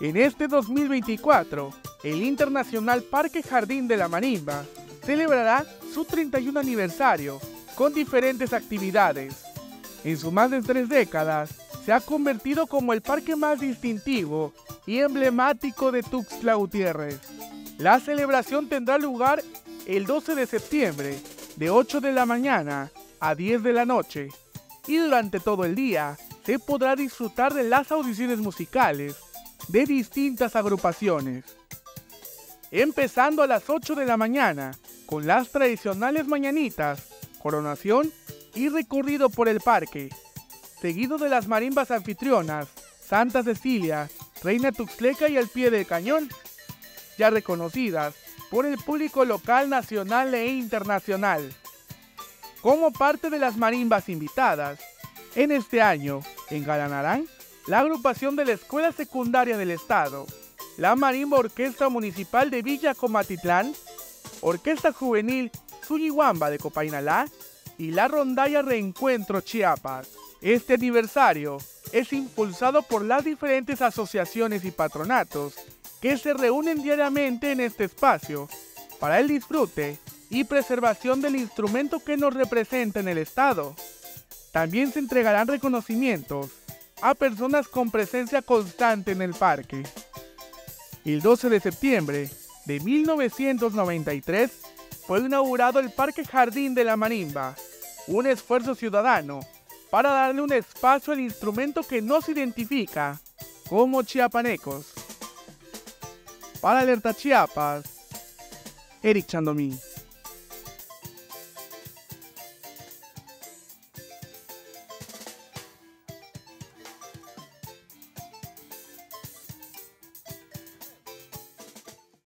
En este 2024, el Internacional Parque Jardín de la Marimba celebrará su 31 aniversario con diferentes actividades. En sus más de 3 décadas, se ha convertido como el parque más distintivo y emblemático de Tuxtla Gutiérrez. La celebración tendrá lugar el 12 de septiembre, de 8 de la mañana a 10 de la noche, y durante todo el día se podrá disfrutar de las audiciones musicales de distintas agrupaciones, empezando a las 8 de la mañana con las tradicionales mañanitas, coronación y recorrido por el parque, seguido de las marimbas anfitrionas Santa Cecilia, Reina Tuxtleca y El Pie del Cañón, ya reconocidas por el público local, nacional e internacional. Como parte de las marimbas invitadas, en este año engalanarán la agrupación de la Escuela Secundaria del Estado, la Marimba Orquesta Municipal de Villa Comatitlán, Orquesta Juvenil Suyiwamba de Copainalá y la Rondalla Reencuentro Chiapas. Este aniversario es impulsado por las diferentes asociaciones y patronatos que se reúnen diariamente en este espacio para el disfrute y preservación del instrumento que nos representa en el Estado. También se entregarán reconocimientos a personas con presencia constante en el parque. El 12 de septiembre de 1993 fue inaugurado el Parque Jardín de la Marimba, un esfuerzo ciudadano para darle un espacio al instrumento que nos identifica como chiapanecos. Para Alerta Chiapas, Erick Chándomin.